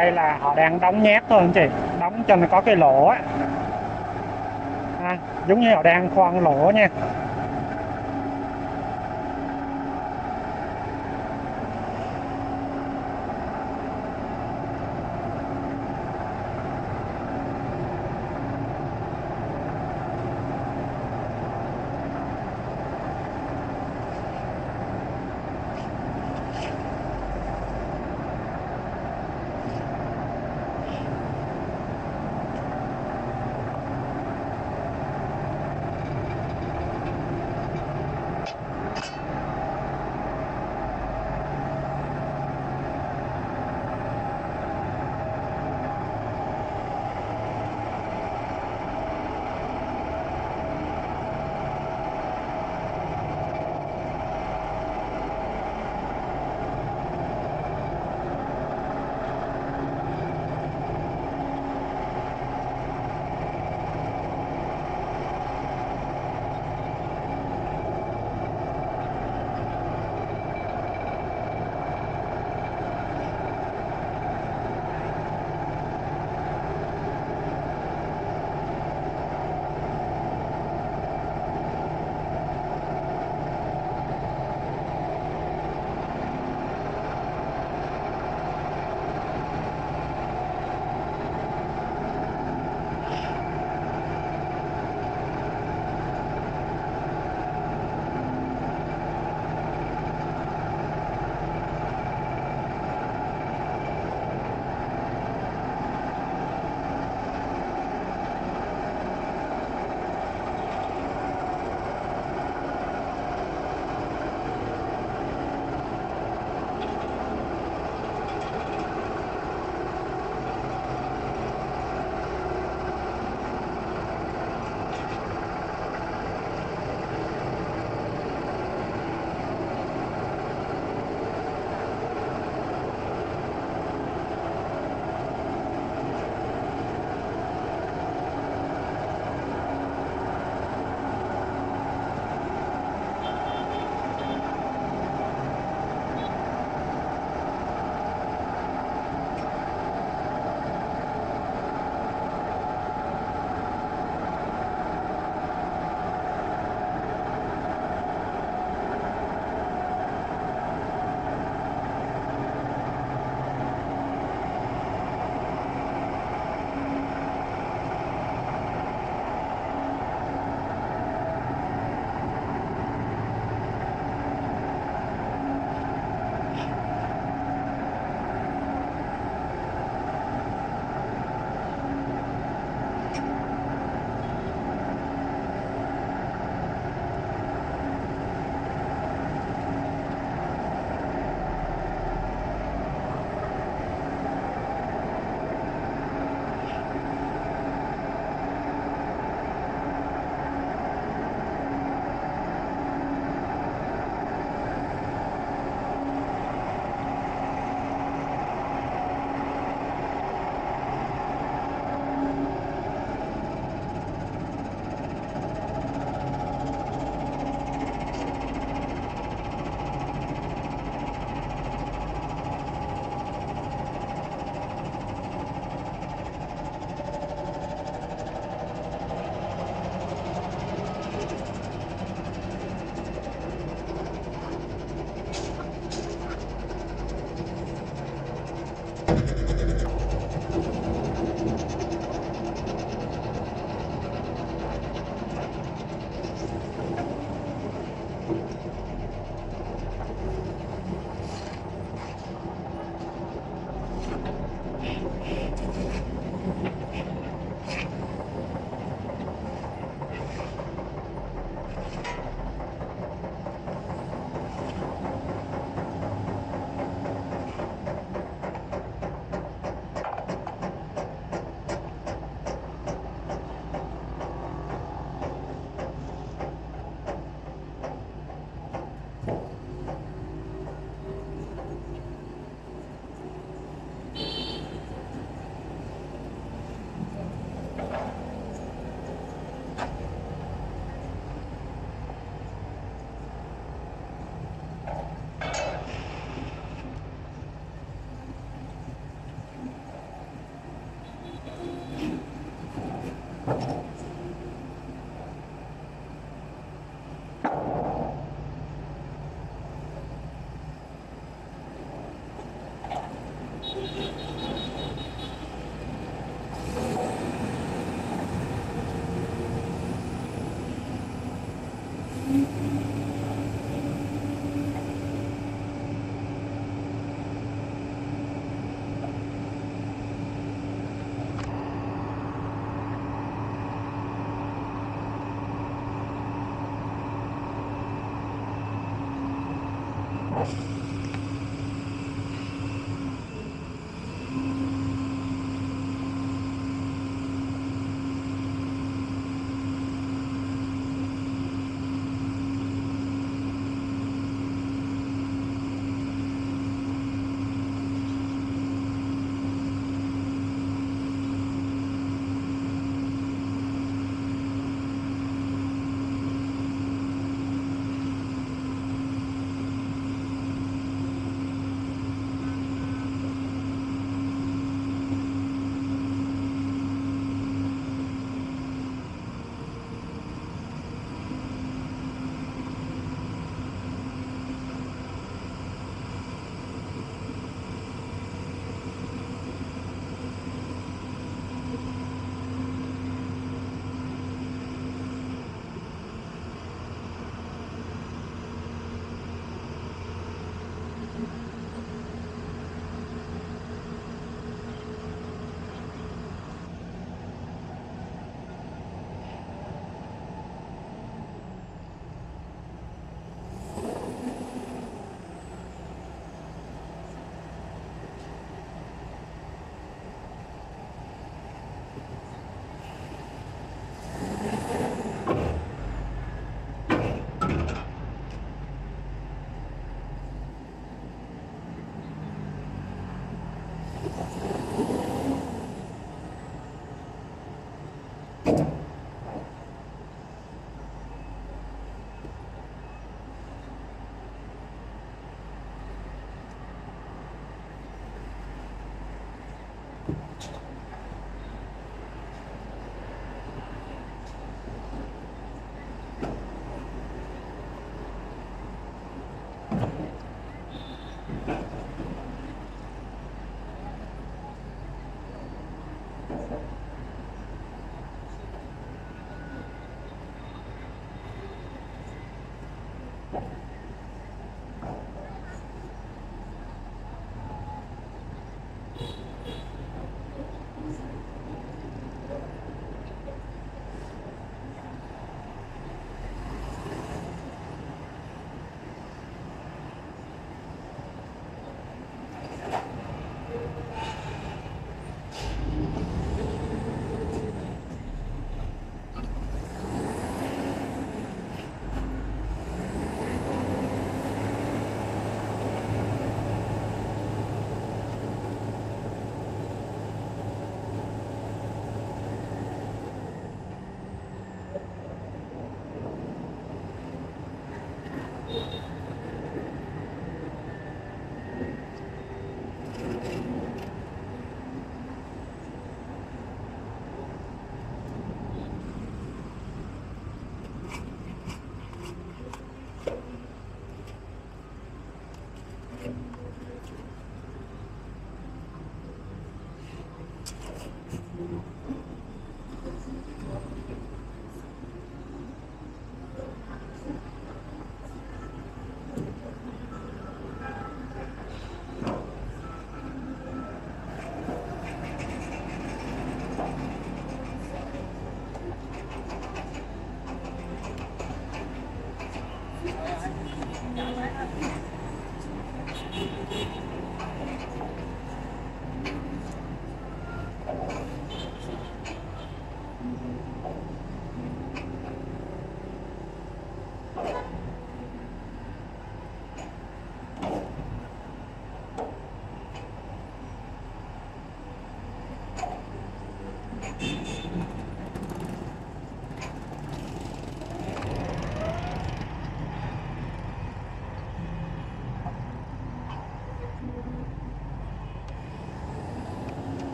đây là họ đang đóng nhét thôi anh chị, đóng cho nó có cái lỗ á, giống như họ đang khoan lỗ nha.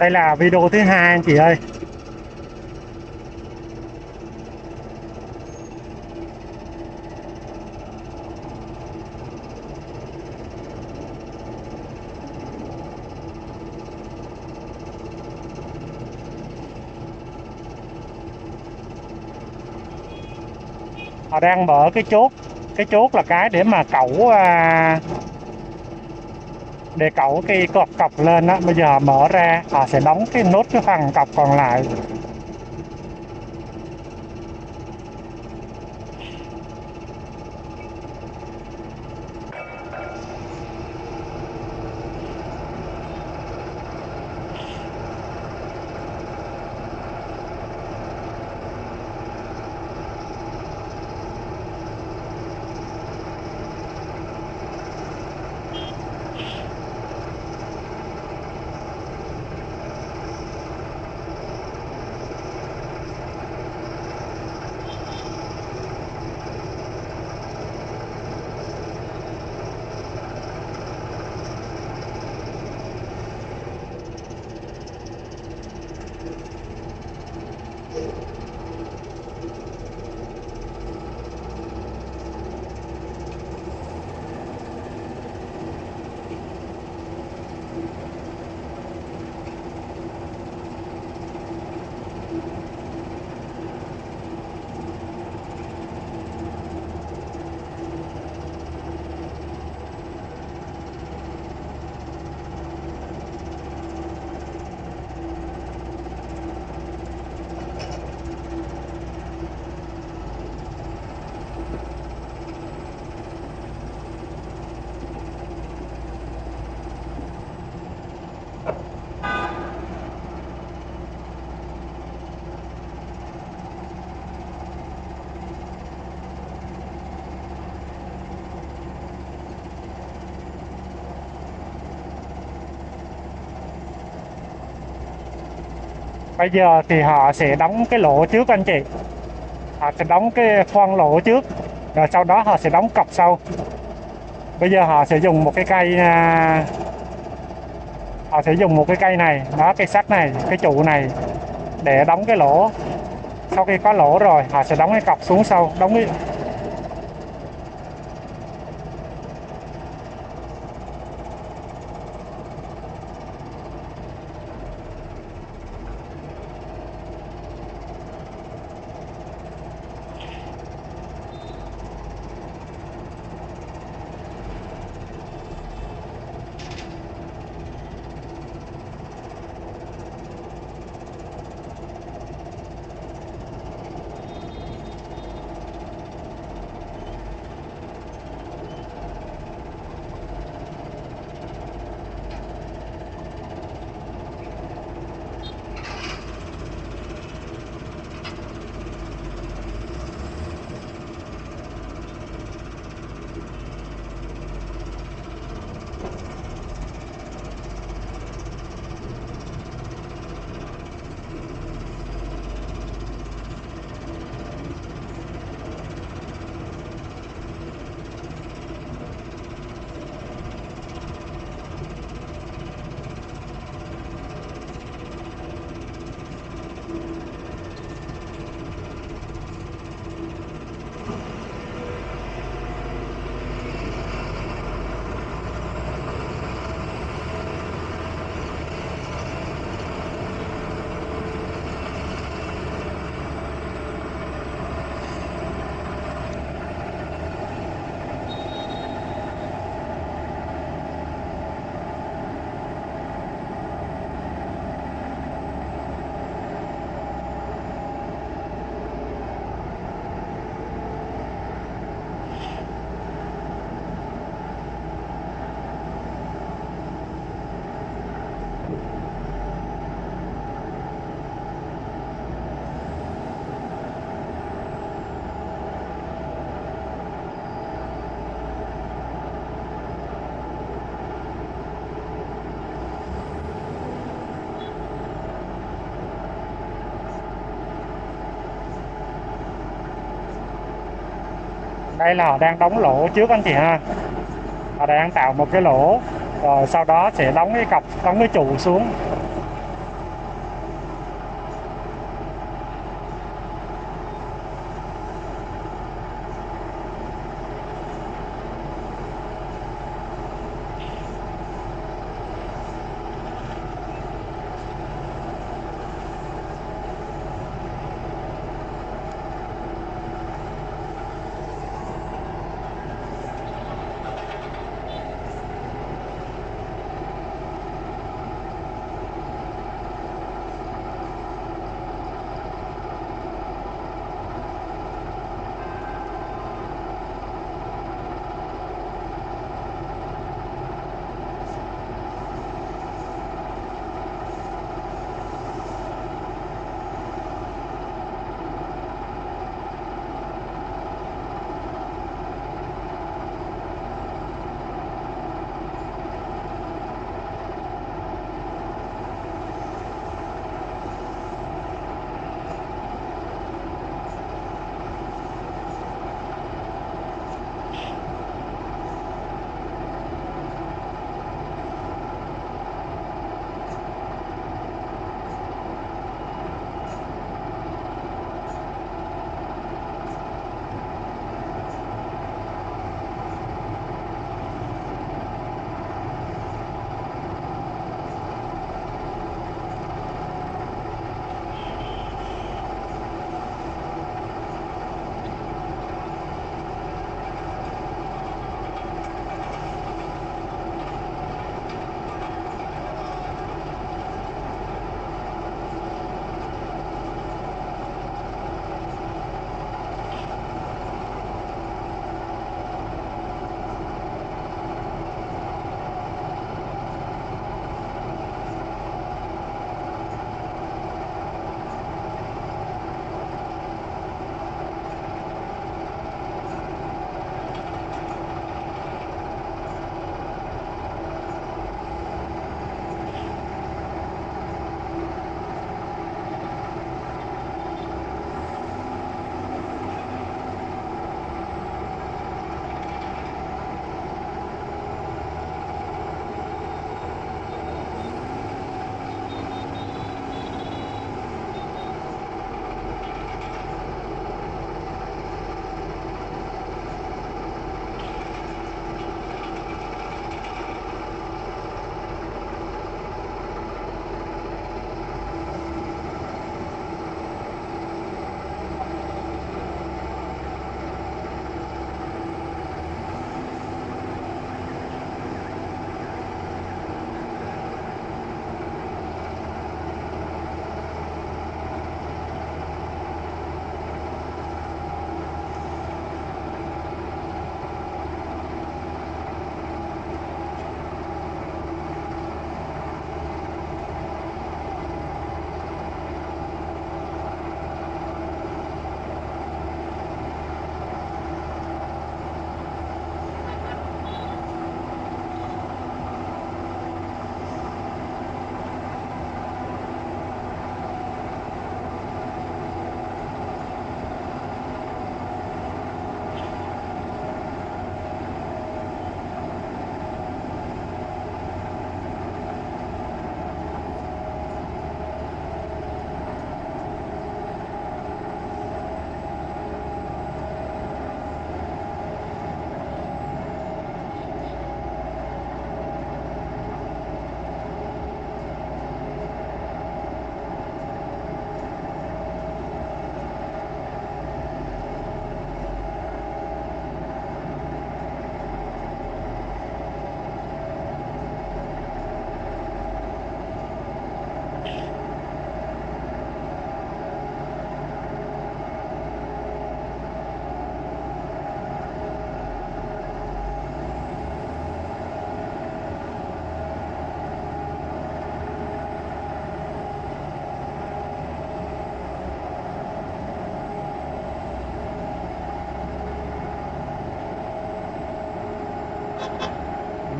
Đây là video thứ hai anh chị ơi. Họ đang mở cái chốt. Cái chốt là cái để mà cẩu, để cẩu cái cọc cọc lên đó. Bây giờ mở ra họ sẽ đóng cái nốt cái phần cọc còn lại. Bây giờ thì họ sẽ đóng cái lỗ trước anh chị. Họ sẽ đóng cái khoan lỗ trước, rồi sau đó họ sẽ đóng cọc sau. Bây giờ họ sẽ dùng một cái cây, họ sẽ dùng một cái cây này, đó, cây sắt này, cái trụ này để đóng cái lỗ. Sau khi có lỗ rồi họ sẽ đóng cái cọc xuống sau, đóng cái... Đây là họ đang đóng lỗ trước anh chị ha. Họ đang tạo một cái lỗ, rồi sau đó sẽ đóng cái cọc, đóng cái trụ xuống.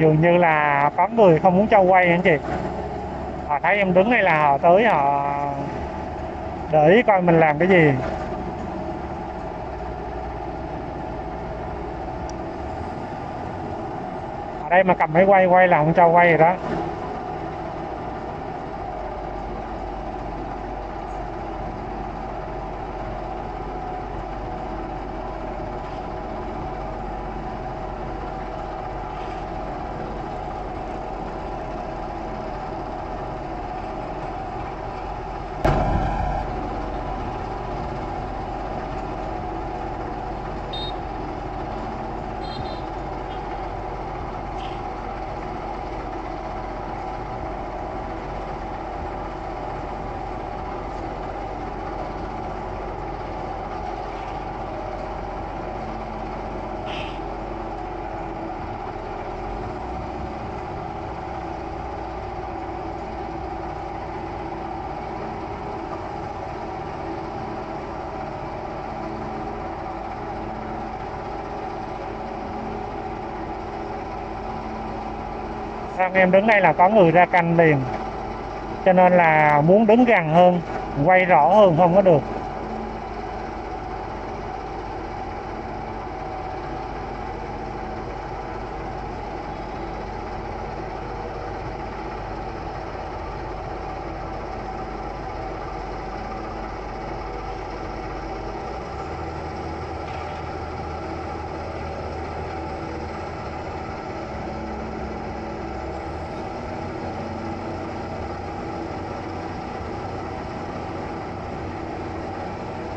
dường như là có người không muốn cho quay anh chị. Họ thấy em đứng đây là họ tới họ để ý coi mình làm cái gì. Ở đây mà cầm máy quay là không cho quay rồi đó. Em đứng đây là có người ra canh liền, cho nên là muốn đứng gần hơn, quay rõ hơn không có được.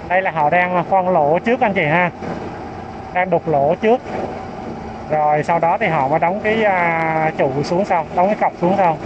Đây là họ đang khoan lỗ trước anh chị ha, đang đục lỗ trước, rồi sau đó thì họ mới đóng cái trụ xuống sau, đóng cái cọc xuống sau.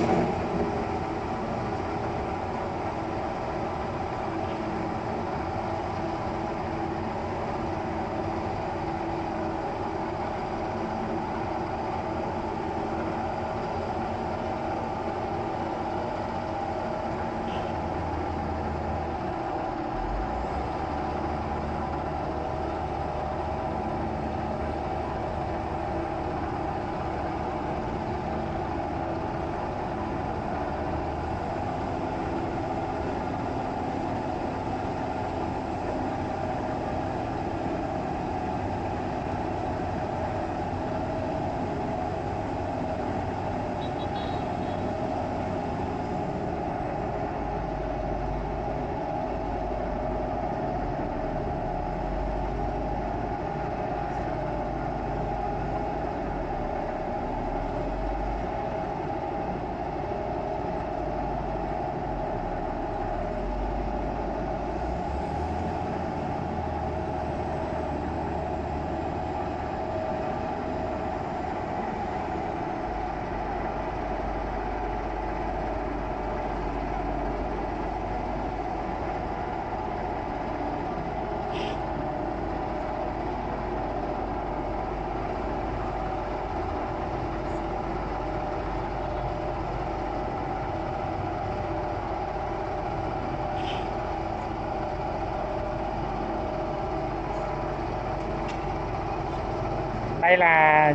Đây là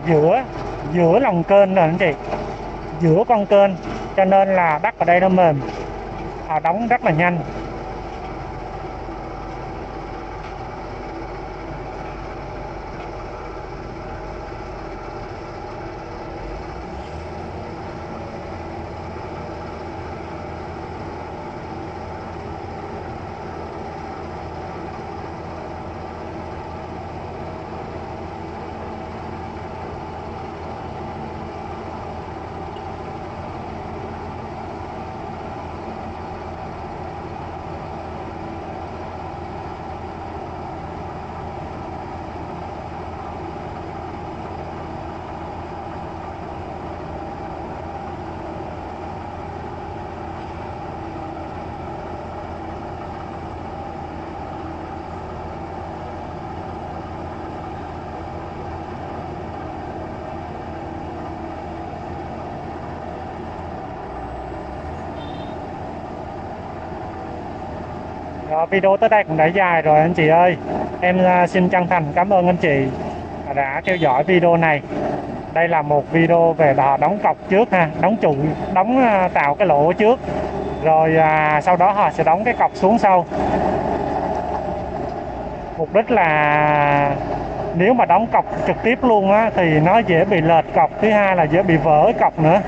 giữa lòng kênh rồi anh chị, giữa con kênh, cho nên là đất ở đây nó mềm, họ đóng rất là nhanh. Video tới đây cũng đã dài rồi anh chị ơi. Em xin chân thành cảm ơn anh chị đã theo dõi video này. Đây là một video về đò đóng cọc trước ha, đóng trụ, đóng tạo cái lỗ trước, rồi sau đó họ sẽ đóng cái cọc xuống sau. Mục đích là nếu mà đóng cọc trực tiếp luôn á thì nó dễ bị lệch cọc, thứ hai là dễ bị vỡ cọc nữa.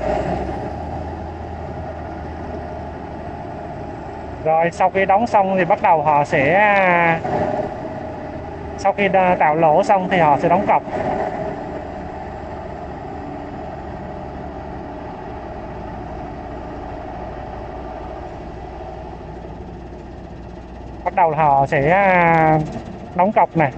Rồi sau khi đóng xong thì bắt đầu họ sẽ, sau khi tạo lỗ xong thì họ sẽ đóng cọc. Bắt đầu họ sẽ đóng cọc này.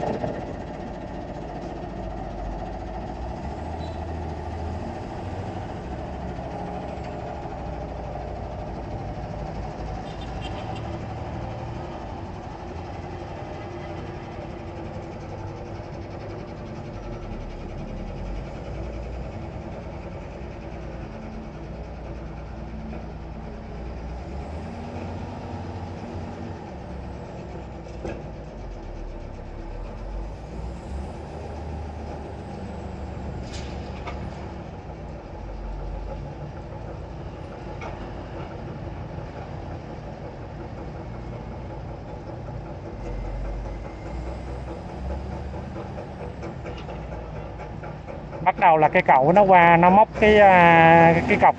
Bắt đầu là cái cẩu nó qua, nó móc cái cọc.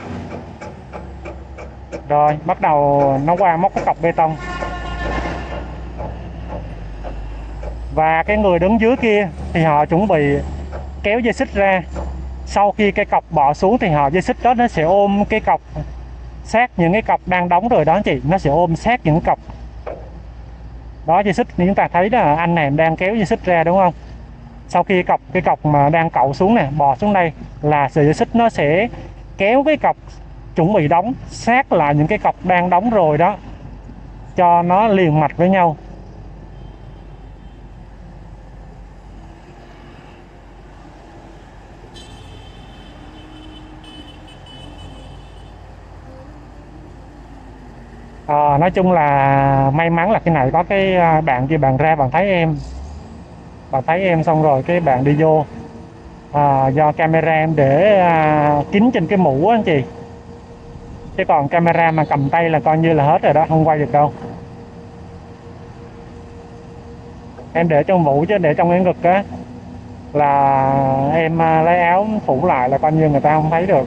Rồi bắt đầu nó qua móc cái cọc bê tông. Và cái người đứng dưới kia thì họ chuẩn bị kéo dây xích ra. Sau khi cái cọc bỏ xuống thì họ dây xích đó nó sẽ ôm cái cọc sát những cái cọc đang đóng rồi đó anh chị. Nó sẽ ôm sát những cọc. Đó, dây xích chúng ta thấy đó, anh này đang kéo dây xích ra đúng không? Sau khi cái cọc mà đang cậu xuống nè, bò xuống đây là sợi dây xích nó sẽ kéo cái cọc chuẩn bị đóng sát lại những cái cọc đang đóng rồi đó, cho nó liền mạch với nhau. Nói chung là may mắn là cái này có cái bạn kia, bạn ra bạn thấy em, bạn thấy em xong rồi cái bạn đi vô. Do camera em để kín trên cái mũ á anh chị, chứ còn camera mà cầm tay là coi như là hết rồi đó, không quay được đâu. Em để trong mũ chứ để trong cái ngực á là em lấy áo phủ lại là coi như người ta không thấy được.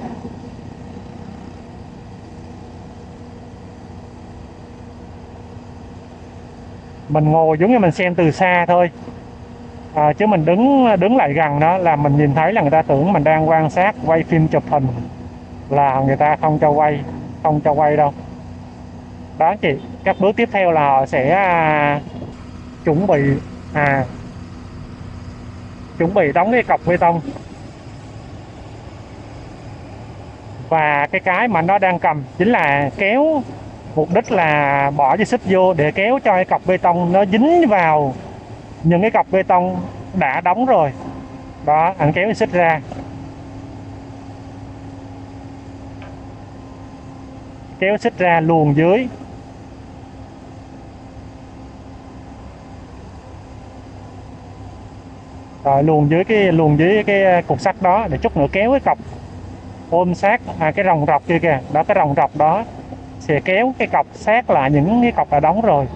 Mình ngồi giống như mình xem từ xa thôi. Chứ mình đứng lại gần đó là mình nhìn thấy là người ta tưởng mình đang quan sát, quay phim chụp hình, là người ta không cho quay đâu. Đó chị, các bước tiếp theo là họ sẽ chuẩn bị đóng cái cọc bê tông. Và cái mà nó đang cầm chính là kéo, mục đích là bỏ dây xích vô để kéo cho cái cọc bê tông nó dính vào những cái cọc bê tông đã đóng rồi đó. Anh kéo xích ra, kéo xích ra luồn dưới. Rồi luồn dưới cái cục sắt đó để chút nữa kéo cái cọc ôm sát cái rồng rọc kia kìa đó. Cái rồng rọc đó sẽ kéo cái cọc sát lại những cái cọc đã đóng rồi.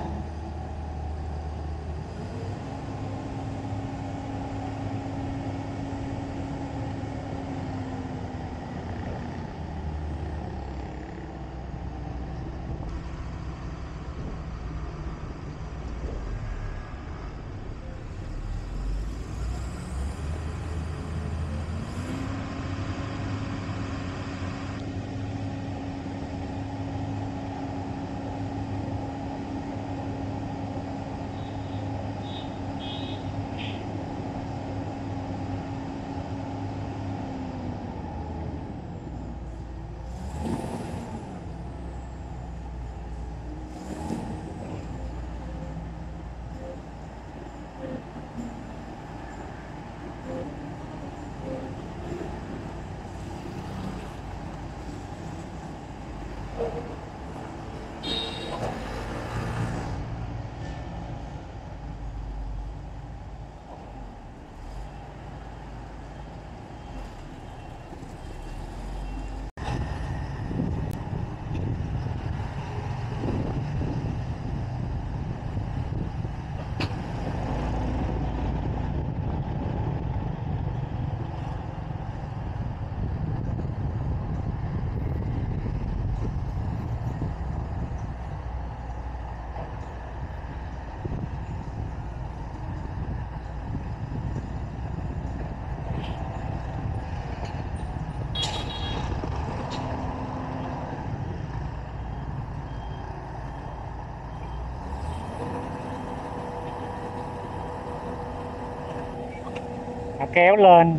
kéo lên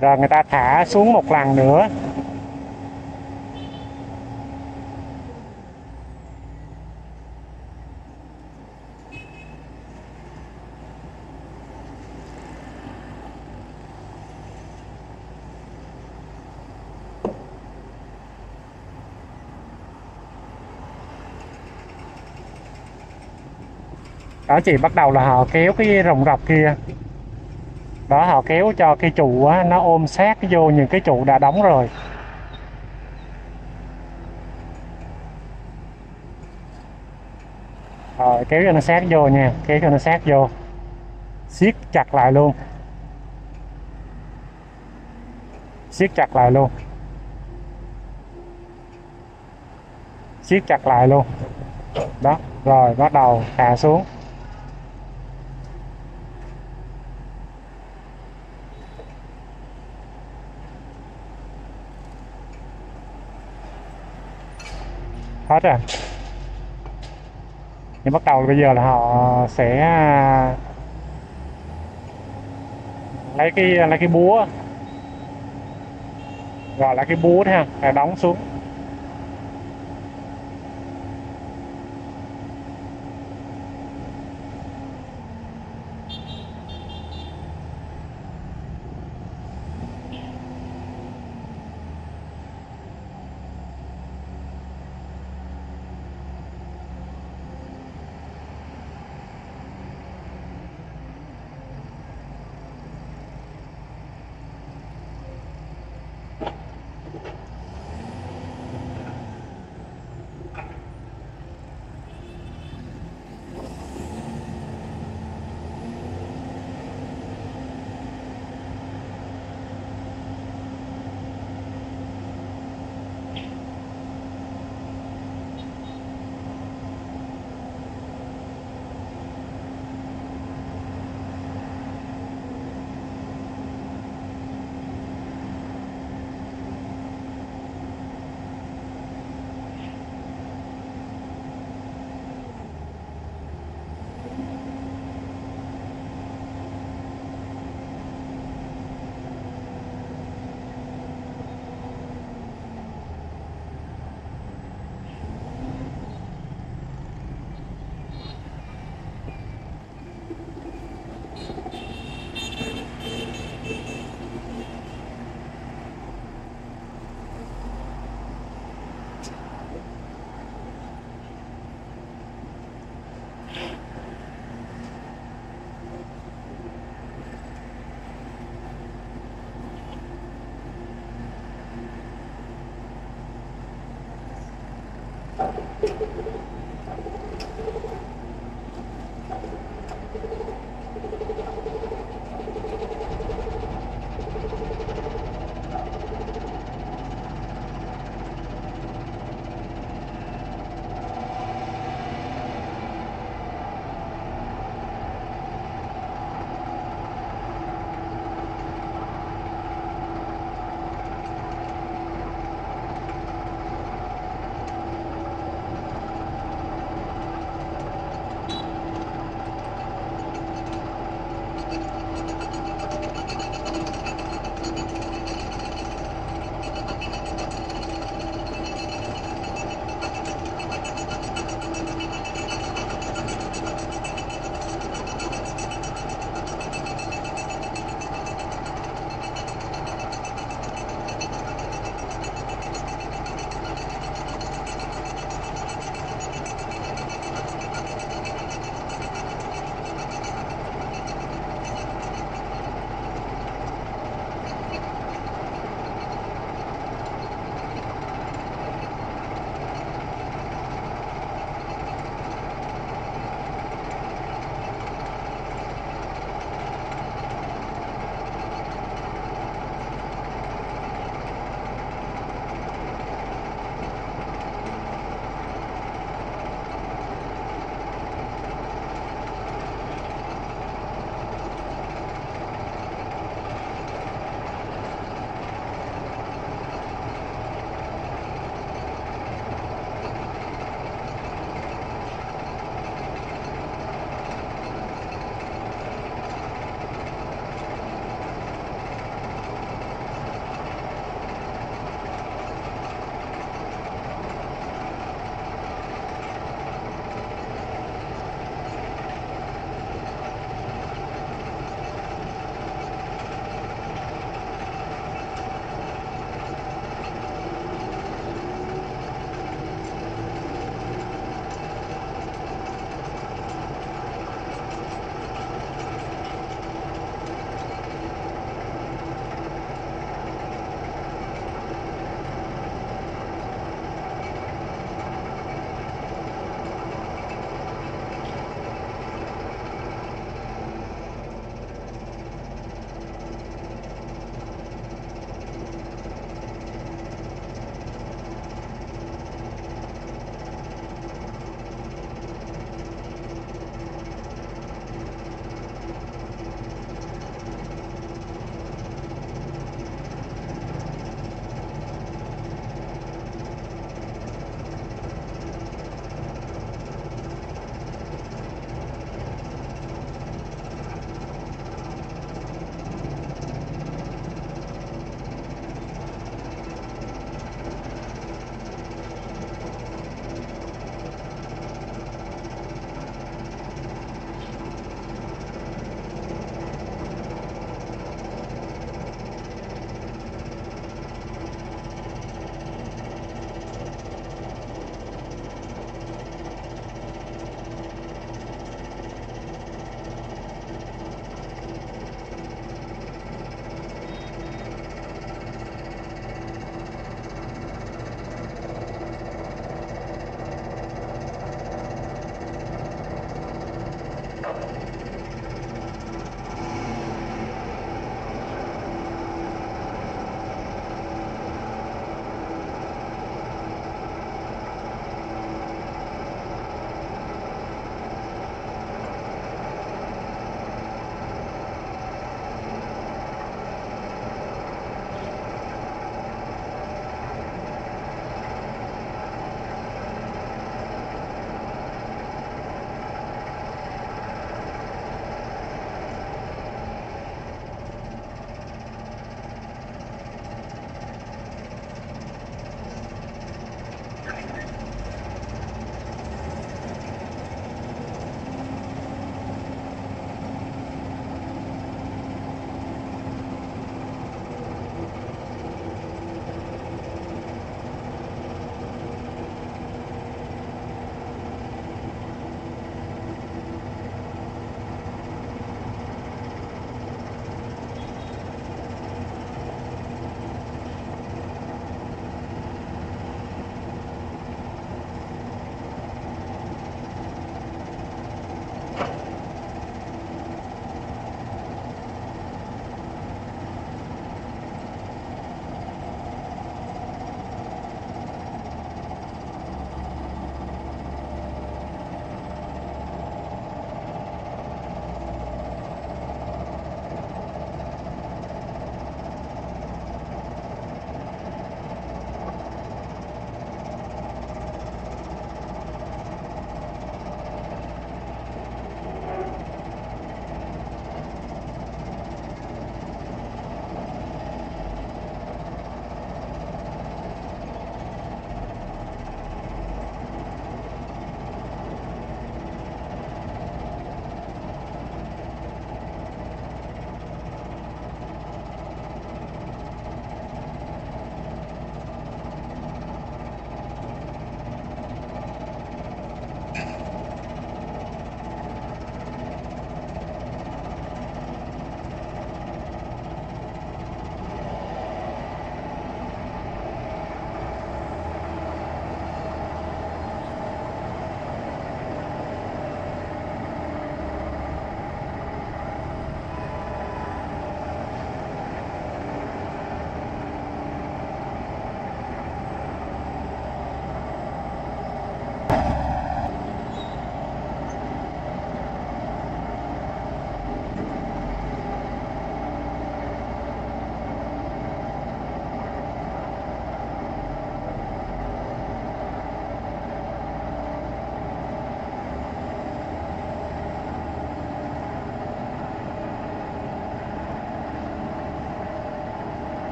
rồi người ta thả xuống một lần nữa. Đó chị, bắt đầu là họ kéo cái rồng rọc kia đó, họ kéo cho cái trụ á, nó ôm sát vô những cái trụ đã đóng rồi. Rồi kéo cho nó sát vô nha, kéo cho nó sát vô, siết chặt lại luôn, siết chặt lại luôn, siết chặt lại luôn đó, rồi bắt đầu hạ xuống. Hết rồi. Nhưng bắt đầu bây giờ là họ sẽ lấy cái búa, gọi là cái búa ha, để đóng xuống.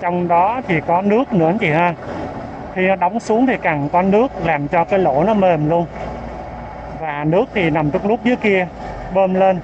trong đó thì có nước nữa anh chị ha. Khi nó đóng xuống thì càng có nước làm cho cái lỗ nó mềm luôn. Và nước thì nằm trong nút dưới kia, bơm lên.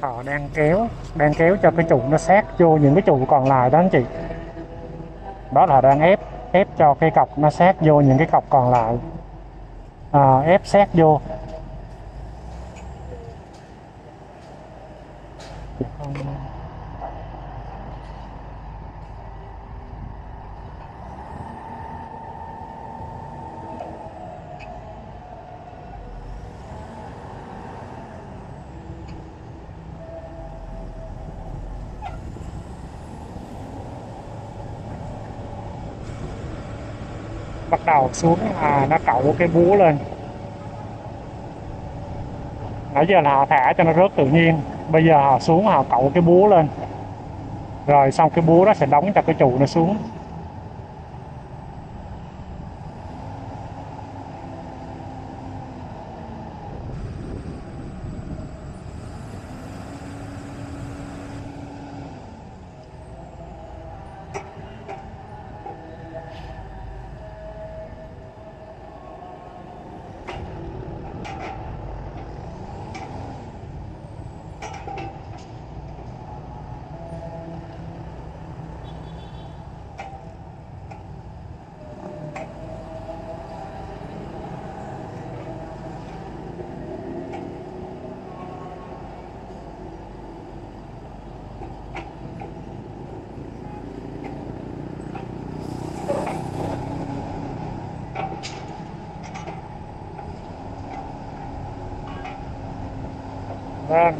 Họ đang kéo cho cái trụ nó sát vô những cái trụ còn lại đó anh chị. Đó là đang ép cho cái cọc nó sát vô những cái cọc còn lại, ép sát vô. Bắt đầu xuống là nó cậu cái búa lên. Nãy giờ là họ thả cho nó rớt tự nhiên, bây giờ họ xuống họ cậu cái búa lên, rồi xong cái búa nó sẽ đóng cho cái trụ nó xuống. Vâng.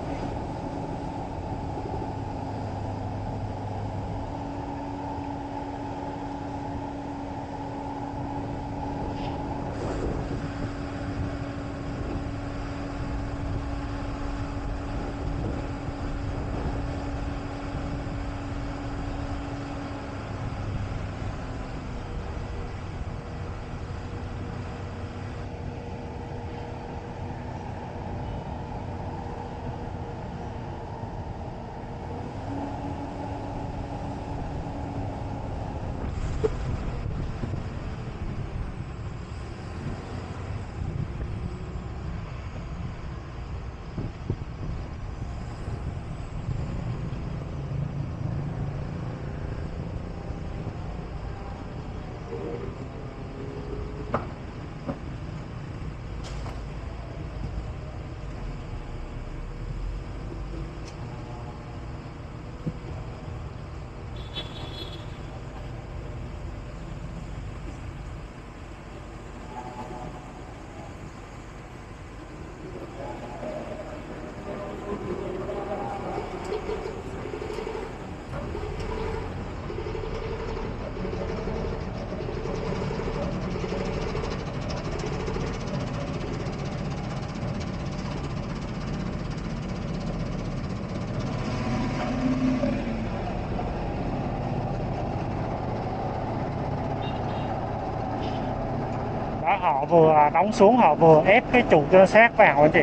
Họ vừa đóng xuống, họ vừa ép cái trụ cơ sát vào anh chị,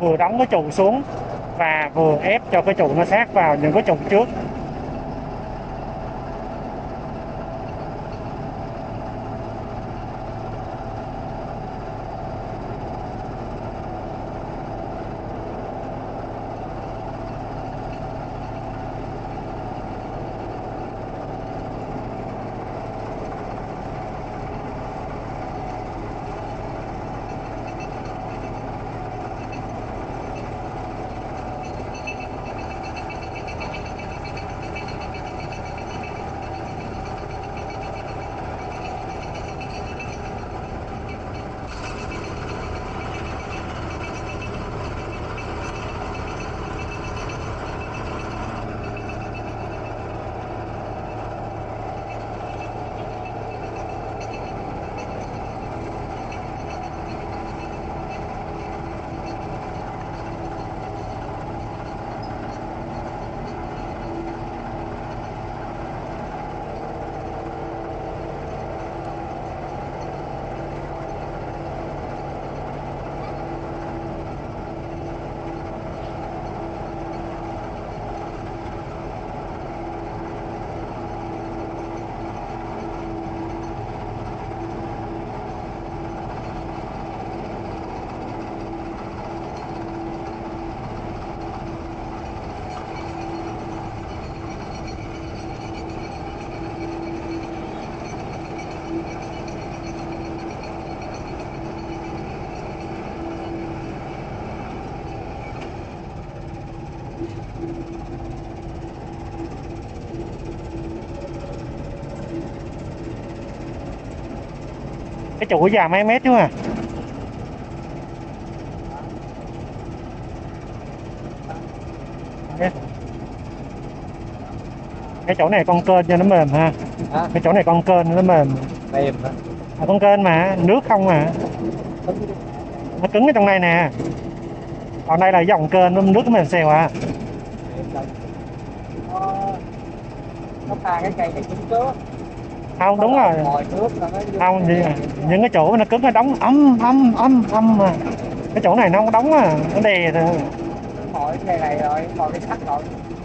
vừa đóng cái trụ xuống và vừa ép cho cái trụ nó sát vào những cái trụ trước. Cái trụ dài mấy mét chứ mà. Cái chỗ này con kênh cho nó mềm ha. Cái chỗ này con kênh nó mềm hả? À, con kênh mà nước không mà. Nó cứng ở trong này nè. Còn đây là dòng kênh nước mềm xèo à. Nó pha cái cây này cứng trước. Không đúng rồi, không những cái chỗ nó cứng nó đóng ấm mà cái chỗ này nó không đóng à, nó đè thôi.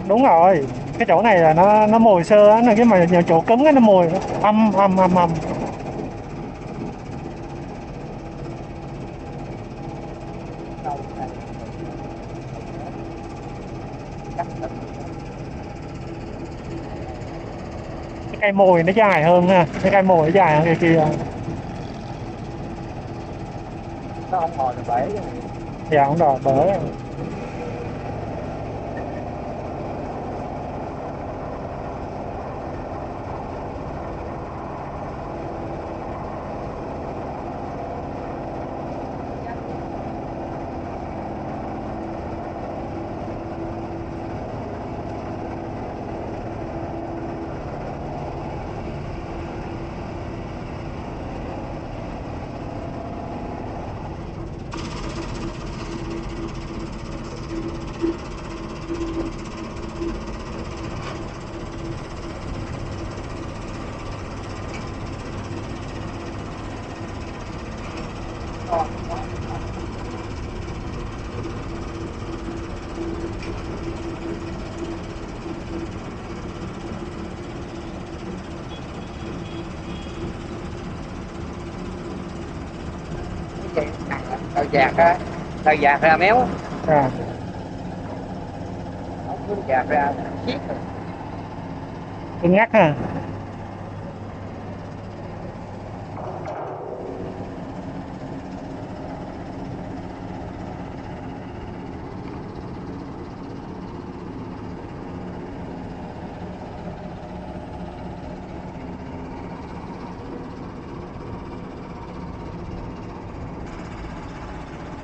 Đúng rồi, cái chỗ này là nó mồi sơ, nó cái mà nhiều chỗ cứng nó mồi ấm. Cây mồi nó dài hơn ha, cái cây mồi nó dài hơn cái kia. Nó không đòi bể. Dạ không đòi bể. Tàu dạt á, tàu dạt ra méo à. Tàu dạt ra chiếc cứng ngắt ha.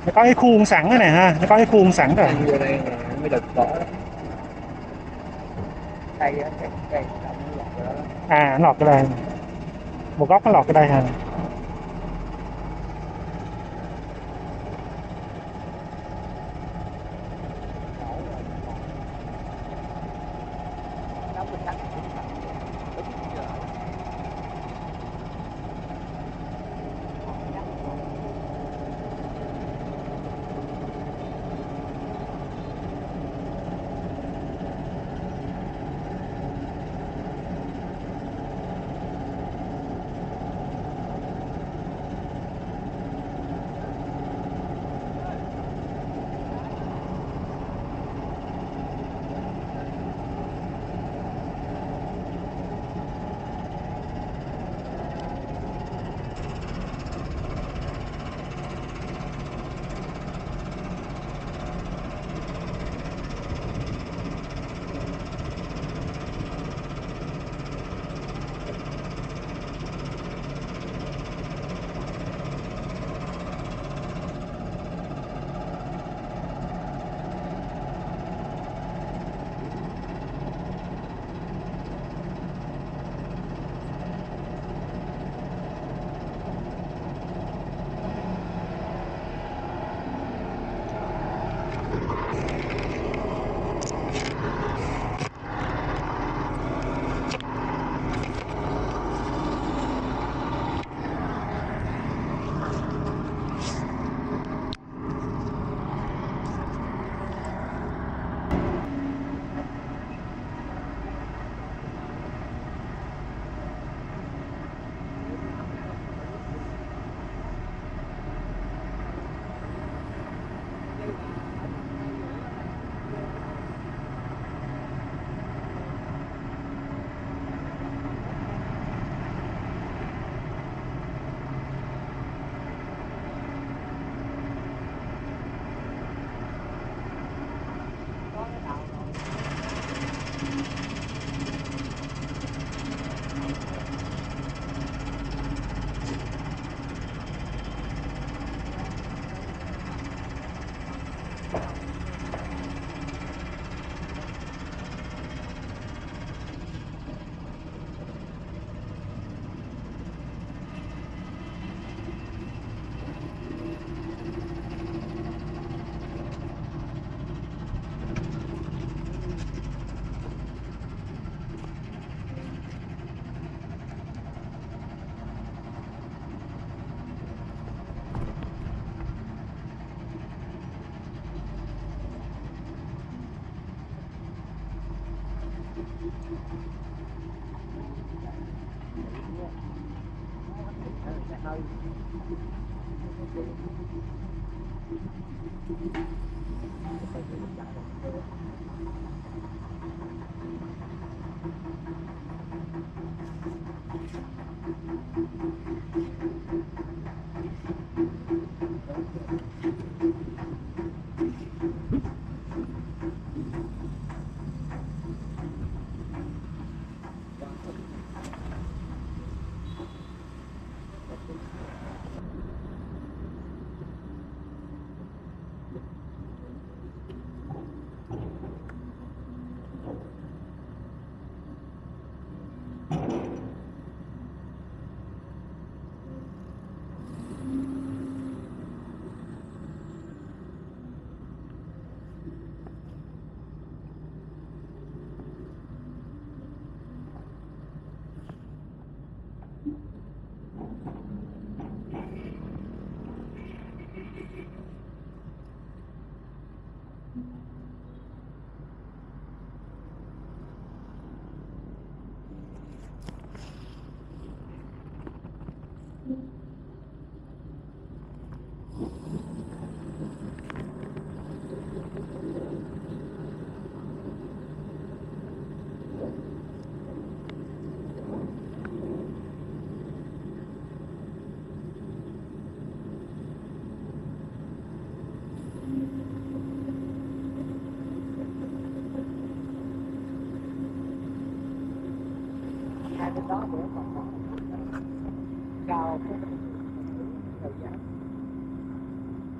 Nó có cái khuôn sẵn cái này ha, nó có cái khuôn sẵn rồi. À, nó lọt cái đây, một góc nó lọt cái đây ha.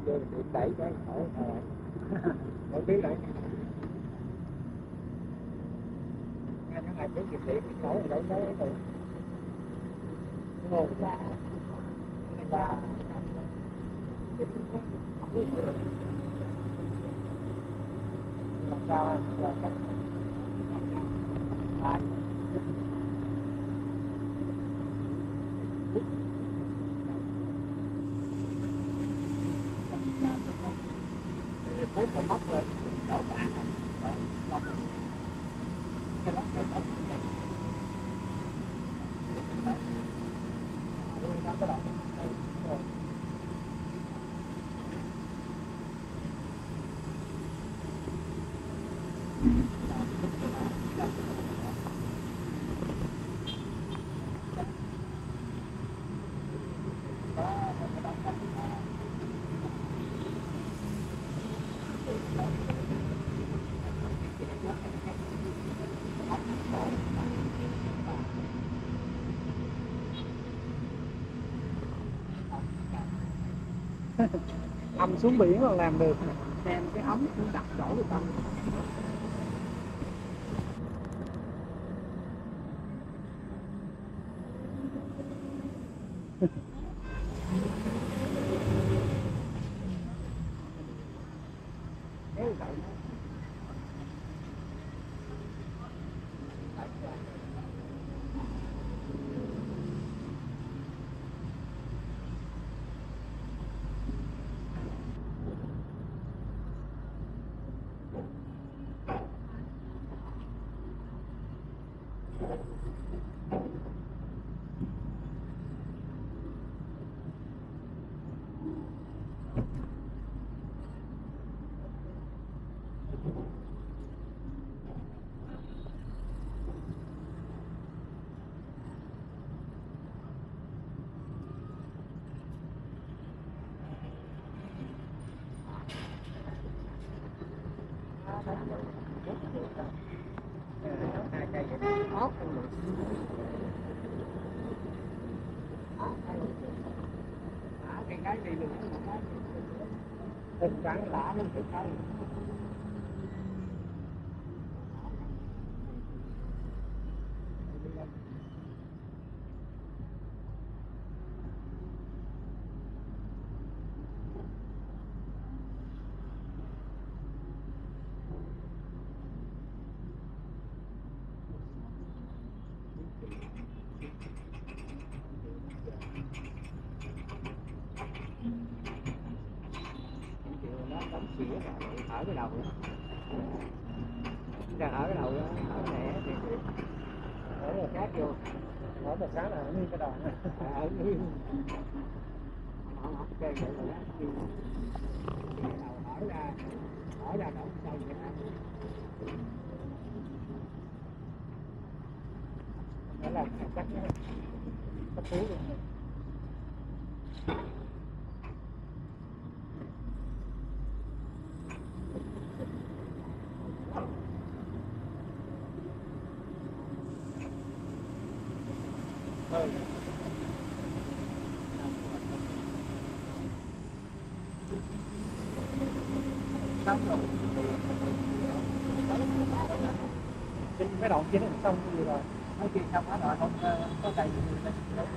chơi bị đẩy cái khổ không biết đâu. Nghe nó lại biết gì thì khổ đâu đó rồi. Ngồi ra, và làm sao là cách lại. Hãy subscribe cho kênh Ghiền Mì Gõ âm xuống biển còn làm được, đem cái ống cũng đặt chỗ được tâm. Thịt trắng lã lên thịt cây. Ở cái đầu đang ở cái đầu đó, ở cái này thì ở là khác vô, ở là sáng là nguyên cái đầu này, ở nguyên cái đầu ở ra đậu sâu vậy đó, đó là cách cách cứu luôn. Cái đoạn kia nó xong gì rồi, nói kia xong hết rồi không có đầy gì nữa, cái đoạn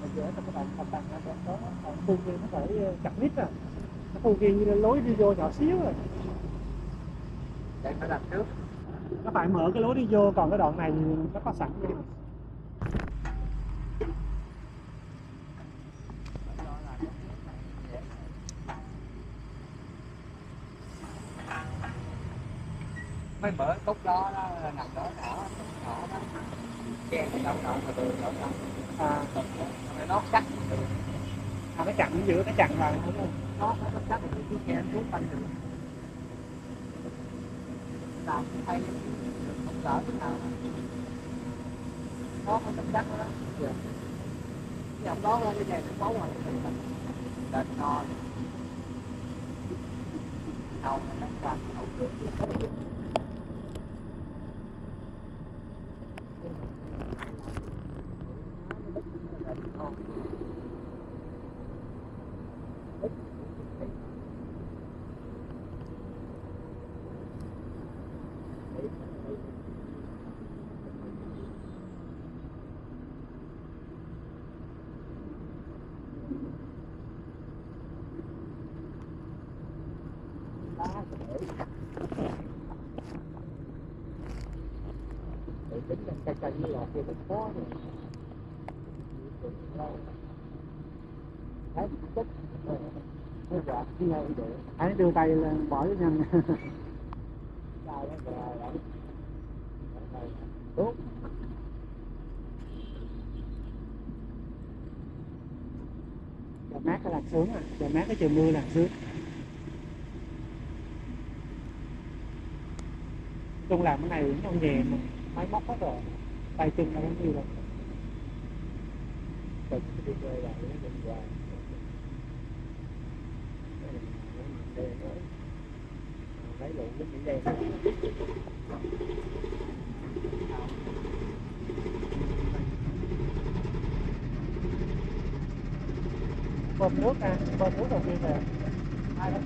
này giữa cái đoạn mặt bằng nó còn khu kia nó phải chặt nít rồi, cái khu kia như lối đi vô nhỏ xíu rồi, để phải đặt trước, nó phải mở cái lối đi vô, còn cái đoạn này nó có sẵn rồi. Mấy bữa cốt đó nó nằm đó đỏ đó che cái động mà từ động à nó sắt à nó chặn giữa cái chặn vào nó sắt thì cứ che xuống thành được làm thay không sợ thế nào nó không sắt đó giờ cái ông đó lên cái này nó bấu rồi đền non đầu nó đặt đầu được. Thank you. tính là cây như là kia rất khó rồi. Đấy, tích cái quạt kia để anh đưa tay lên bỏ nhanh. Đúng. Trời mát cái là sướng à, trời mát cái trời mưa là sướng. Chung làm cái này cũng trong nghề mà máy móc hết rồi, tay chân là cũng nhiều rồi. Tự đi chơi lại nó bình hoài. Lấy lượng nước biển đen. Bơm nước đầu tiên là ai đó.